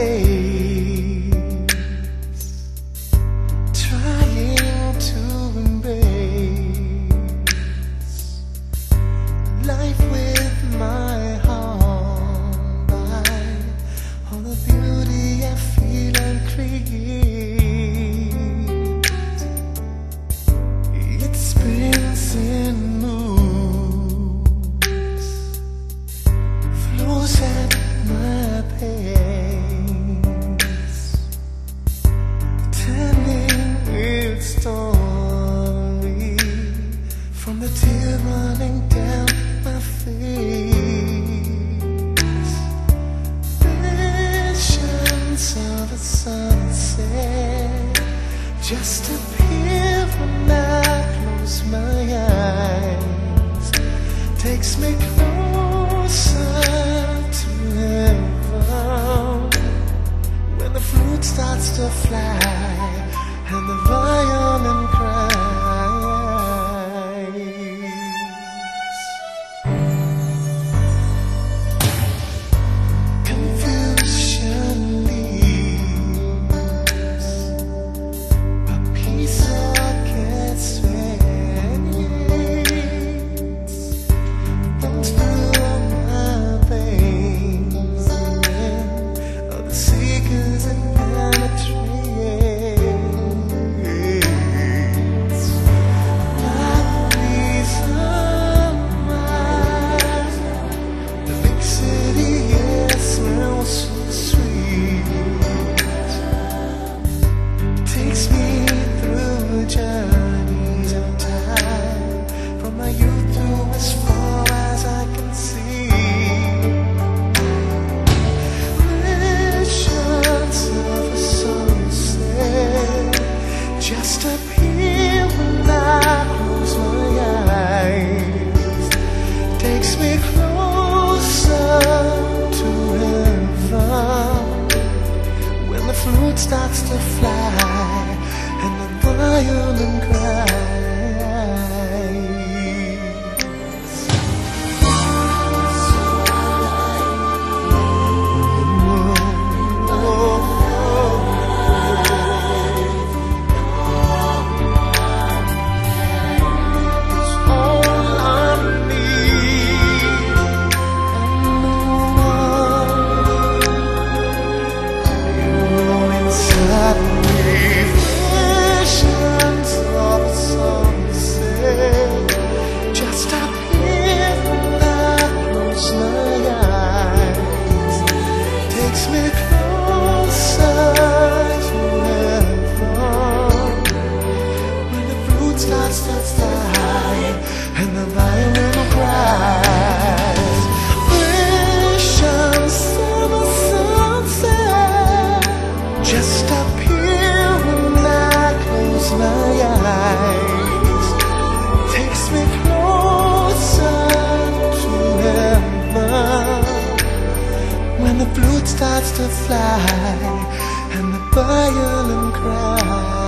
face, trying to embrace life with my heart. By all the beauty I feel and create, it spins and moves, flows at my pace, telling its story from the tear running down my face. Visions of a sunset just appear when I close my eyes, takes me closer. When the flute starts to fly and the violin cries, confusion leaves, but peace gets fed. Don't feel starts to fly and the violin cries. It's all I need and no one. Inside me, visions of a sunset just appear when I close my eyes. Takes me closer to heaven when the flute starts to fly and the violin cries. Visions of a sunset just appear when I close my eyes, takes me closer to heaven when the flute starts to fly and the violin cries.